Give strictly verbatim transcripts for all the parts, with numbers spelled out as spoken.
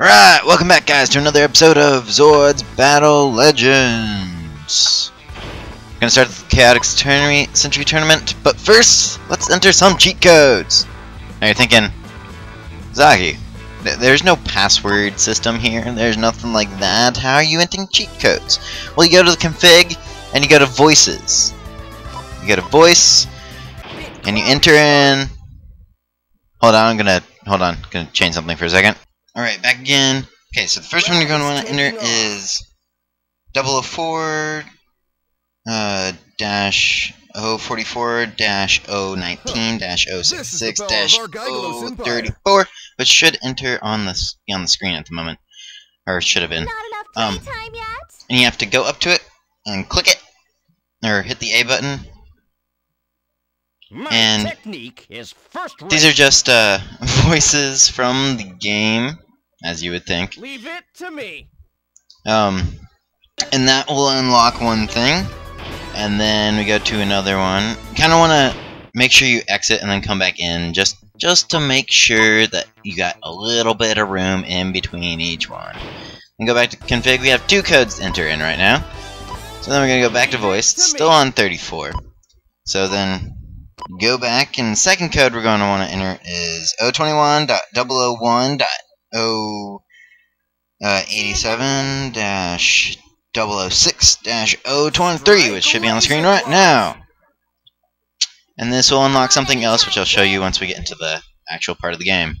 Alright, welcome back guys to another episode of Zord's Battle Legends. We're gonna start the Chaotic Century Tournament, but first, let's enter some cheat codes. Now you're thinking, Zagi, th there's no password system here, there's nothing like that, how are you entering cheat codes? Well, you go to the config, and you go to voices. You go to voice, and you enter in... Hold on, I'm gonna, hold on, gonna change something for a second. Alright, back again. Okay, so the first one you're going to want to enter is double oh four, oh forty-four, oh nineteen, oh sixty-six, oh thirty-four, which should enter on the, on the screen at the moment. Or should have been. Um, and you have to go up to it and click it, or hit the A button. And technique is first these are just uh, voices from the game, as you would think. Leave it to me. Um, and that will unlock one thing, and then we go to another one. Kind of want to make sure you exit and then come back in, just just to make sure that you got a little bit of room in between each one. And go back to config. We have two codes to enter in right now. So then we're gonna go back to voice. It's still on thirty-four. So then. Go back, and the second code we're going to want to enter is oh twenty-one dot oh eighty-seven dash oh oh six dash oh twenty-three, which should be on the screen right now. And this will unlock something else, which I'll show you once we get into the actual part of the game.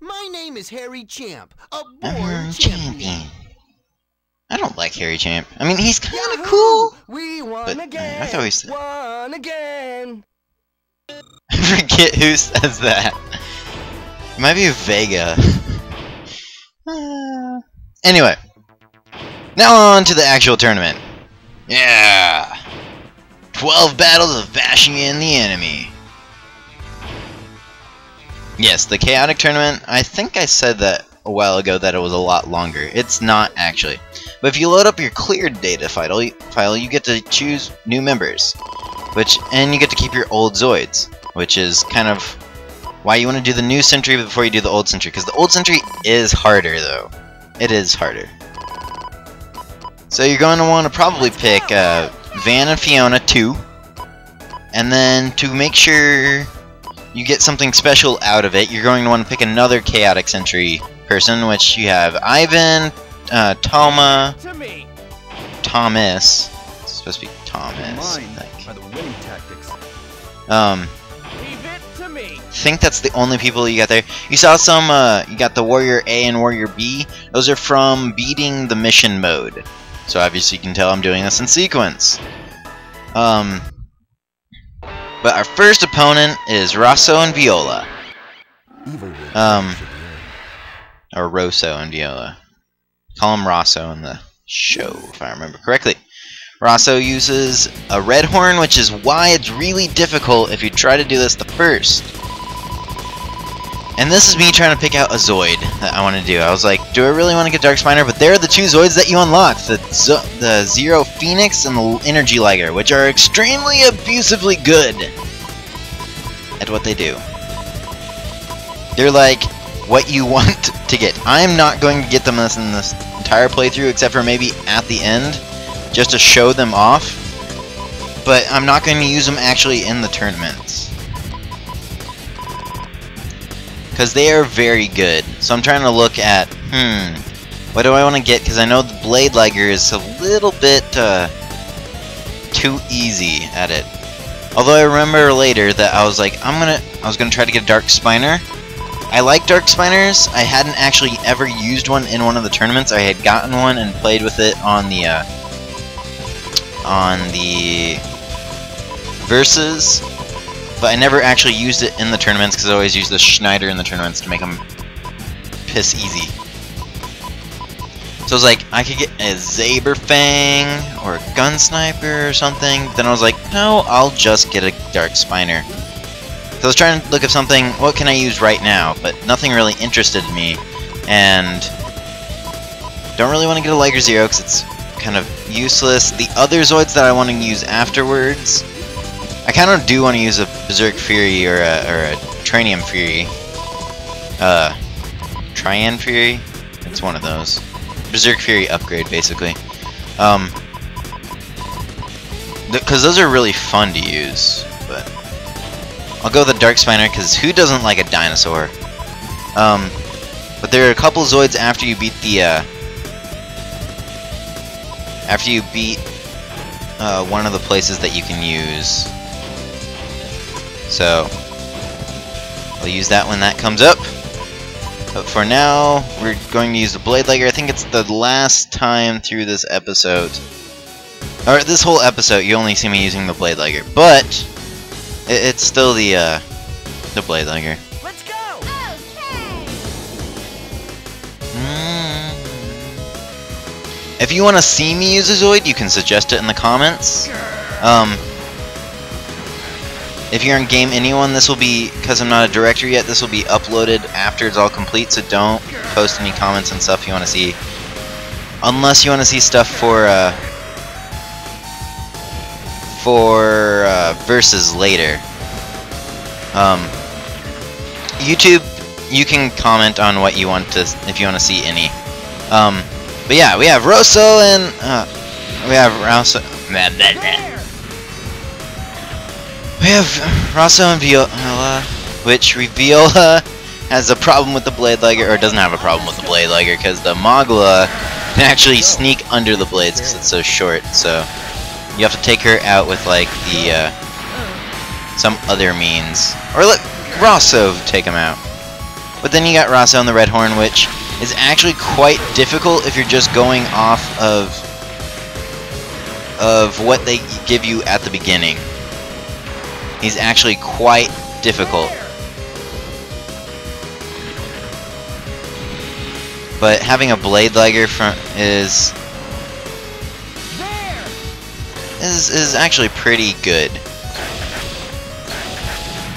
My name is Harry Champ, a born champion. I don't like Harry Champ. I mean, he's kind of cool. We won but again. I thought he said. Won again. I forget who says that. It might be Vega. uh, anyway, now on to the actual tournament. Yeah, twelve battles of bashing in the enemy. Yes, the Chaotic Tournament. I think I said that a while ago that it was a lot longer. It's not actually. But if you load up your cleared data file, file you get to choose new members, which and you get to keep your old Zoids, which is kind of why you want to do the new Century before you do the old Century, because the old Century is harder though. It is harder. So you're going to want to probably pick uh, Van and Fiona two, and then to make sure you get something special out of it, you're going to want to pick another Chaotic Century person, which you have Ivan, uh, Toma, Thomas. It's supposed to be Thomas, I think. Um, think that's the only people you got there. You saw some, uh, you got the Warrior A and Warrior B. Those are from beating the mission mode. So obviously you can tell I'm doing this in sequence. Um, but our first opponent is Rosso and Viola. Um... Or Rosso and Viola. Call him Rosso in the show, if I remember correctly. Rosso uses a Red Horn, which is why it's really difficult if you try to do this the first. And this is me trying to pick out a Zoid that I want to do. I was like, do I really want to get Dark Spiner? But there are the two Zoids that you unlock, the, Zo the Zero Phoenix and the Energy Liger, which are extremely abusively good at what they do. They're like... what you want to get. I'm not going to get them this in this entire playthrough, except for maybe at the end, just to show them off. But I'm not going to use them actually in the tournaments, because they are very good. So I'm trying to look at, hmm, what do I want to get? Because I know the Blade Liger is a little bit uh, too easy at it. Although I remember later that I was like, I'm gonna, I was gonna try to get a Dark Spiner. I like Dark Spiners. I hadn't actually ever used one in one of the tournaments. I had gotten one and played with it on the uh, on the versus, but I never actually used it in the tournaments because I always use the Schneider in the tournaments to make them piss easy. So I was like, I could get a Zaber Fang or a Gun Sniper or something. Then I was like, no, I'll just get a Dark Spiner. So I was trying to look at something, what can I use right now, but nothing really interested me, and don't really want to get a Liger Zero because it's kind of useless. The other Zoids that I want to use afterwards, I kind of do want to use a Berserk Fury or a, or a Tranium Fury. Uh, Tranium Fury? It's one of those. Berserk Fury upgrade, basically. Um, because those are really fun to use, but I'll go with the Dark Spiner, because who doesn't like a dinosaur? Um, but there are a couple Zoids after you beat the, uh, after you beat, uh, one of the places that you can use. So, I'll use that when that comes up. But for now, we're going to use the Blade Liger. I think it's the last time through this episode. Or this whole episode, you only see me using the Blade Liger, but it, it's still the uh, the Blade Liger. Let's go. Okay. Mm. If you want to see me use a Zoid, you can suggest it in the comments. Um, if you're in game, anyone, this will be, because I'm not a director yet. This will be uploaded after it's all complete, so don't post any comments and stuff you want to see, unless you want to see stuff for. Uh, for uh, verses later. Um, YouTube, you can comment on what you want to, if you want to see any. Um, but yeah, we have Rosso and uh, we have Rosso. Blah, blah, blah. We have Rosso and Viola, which we, Viola has a problem with the Blade Liger, or doesn't have a problem with the Blade Liger, because the Mogla can actually sneak under the blades because it's so short. So. You have to take her out with like the uh, some other means, or let Rosso take him out. But then you got Rosso and the Red Horn, which is actually quite difficult if you're just going off of of what they give you at the beginning. He's actually quite difficult. But having a Blade Liger from is. Is, is actually pretty good. I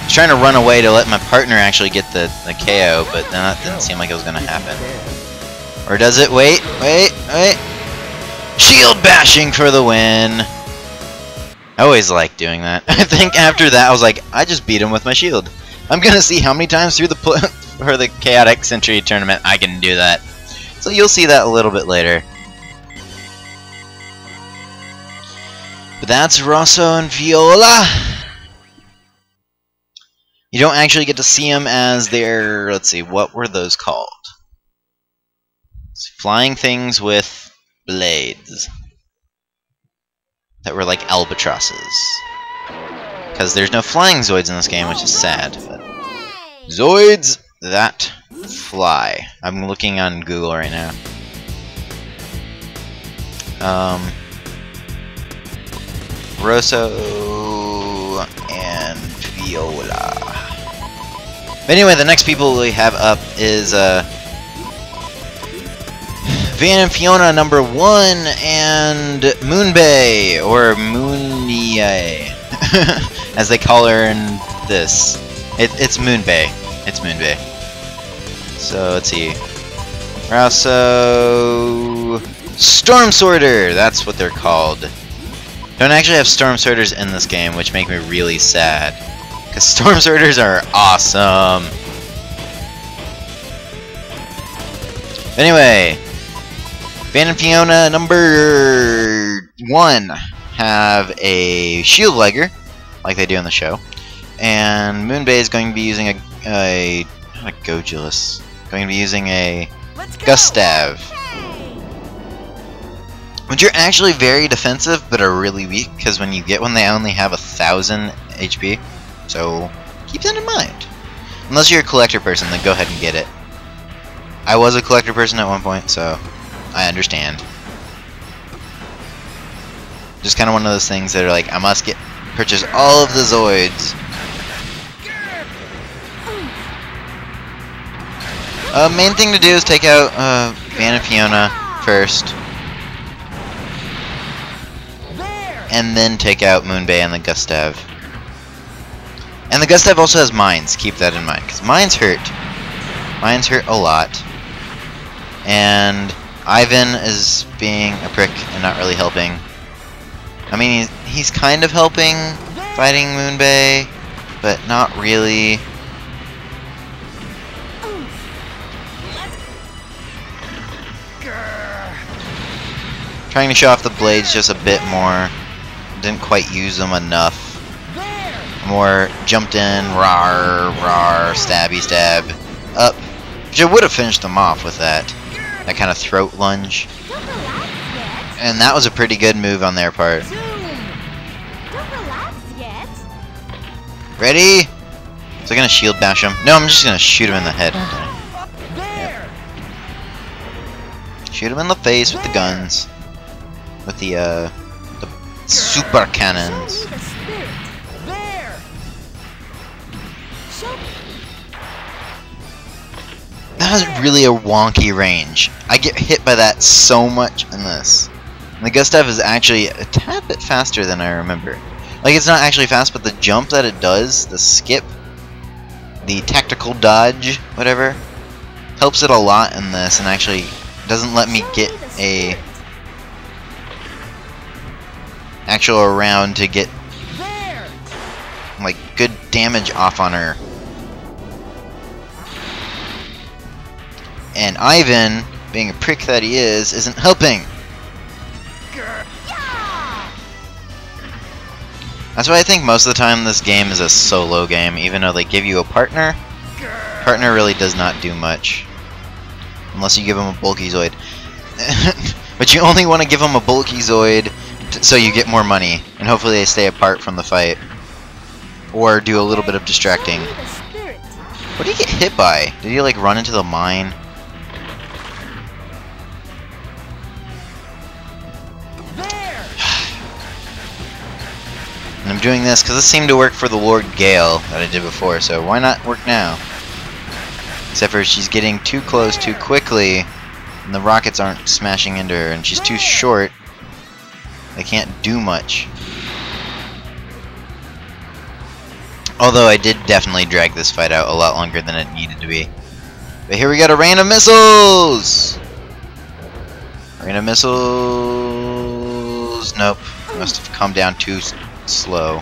was trying to run away to let my partner actually get the, the K O, but that didn't seem like it was going to happen. Or does it? Wait, wait, wait. Shield bashing for the win! I always like doing that. I think after that I was like, I just beat him with my shield. I'm going to see how many times through the pl for the Chaotic Century Tournament I can do that. So you'll see that a little bit later. But that's Rosso and Viola. You don't actually get to see them as their, let's see, what were those called? It's flying things with blades that were like albatrosses. Because there's no flying Zoids in this game, which is sad. But Zoids that fly. I'm looking on Google right now. Um. Rosso and Viola. But anyway, the next people we have up is uh, Van and Fiona, number one, and Moon Bay, or Moonie, as they call her in this. It, it's Moon Bay. It's Moon Bay. So let's see. Rosso, Storm Sworder. That's what they're called. Don't actually have Storm Sworders in this game, which make me really sad. Because Storm Sworders are awesome! Anyway, Van and Fiona number one have a Shield Liger, like they do in the show. And Moon Bay is going to be using a... a not a Gogulus. Going to be using a Gustav. Which are actually very defensive, but are really weak, because when you get one, they only have a thousand H P. So, keep that in mind. Unless you're a collector person, then go ahead and get it. I was a collector person at one point, so I understand. Just kind of one of those things that are like, I must get purchase all of the Zoids. Uh, main thing to do is take out uh, Van and Fiona first. And then take out Moon Bay and the Gustav. And the Gustav also has mines, keep that in mind, because mines hurt. Mines hurt a lot. And Ivan is being a prick and not really helping. I mean, he's, he's kind of helping fighting Moon Bay, but not really. Trying to show off the blades just a bit more. Didn't quite use them enough. More jumped in, rawr, rawr, stabby stab, up. Which I would have finished them off with that. That kind of throat lunge. And that was a pretty good move on their part. Ready? Is I gonna shield bash him? No, I'm just gonna shoot him in the head. Yep. Shoot him in the face with the guns. With the, uh, the super cannons. That was really a wonky range. I get hit by that so much in this. And the Gustav is actually a tad bit faster than I remember. Like, it's not actually fast, but the jump that it does, the skip, the tactical dodge, whatever, helps it a lot in this and actually doesn't let me get a actual round to get like good damage off on her. And Ivan, being a prick that he is, isn't helping. That's why I think most of the time this game is a solo game, even though they give you a partner. Partner really does not do much. Unless you give him a bulky Zoid. But you only want to give him a bulky Zoid so you get more money. And hopefully they stay apart from the fight. Or do a little bit of distracting. What did he get hit by? Did he like run into the mine? And I'm doing this because this seemed to work for the Lord Gale that I did before, so why not work now? Except for she's getting too close too quickly, and the rockets aren't smashing into her, and she's too short. They can't do much. Although I did definitely drag this fight out a lot longer than it needed to be. But here we got a rain of missiles! Rain of missiles... Nope. Must have come down too slow.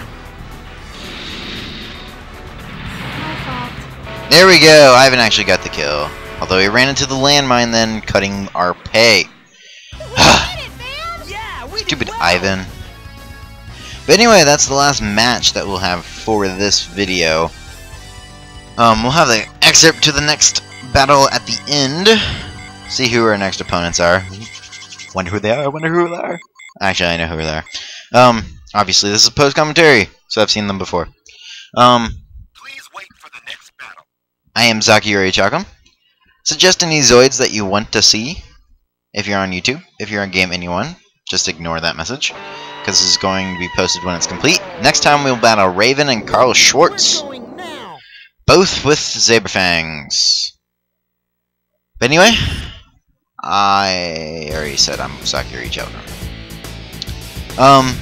There we go! Ivan actually got the kill. Although he ran into the landmine then, cutting our pay. Stupid Ivan. But anyway, that's the last match that we'll have for this video. Um, we'll have the excerpt to the next battle at the end. See who our next opponents are. Wonder who they are, wonder who they are. Actually, I know who they are. Um, obviously, this is post-commentary, so I've seen them before. Um, Please wait for the next battle. I am Sakiri Chelten. Suggest any Zoids that you want to see if you're on YouTube. If you're on Game Anyone, just ignore that message, because this is going to be posted when it's complete. Next time we'll battle Raven and Carl Schwartz, both with Zaber Fangs. But anyway, I already said I'm Sakiri Chelten. Um,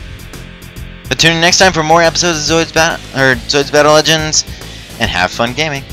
but tune in next time for more episodes of Zord's Battle or Zord's Battle Legends, and have fun gaming.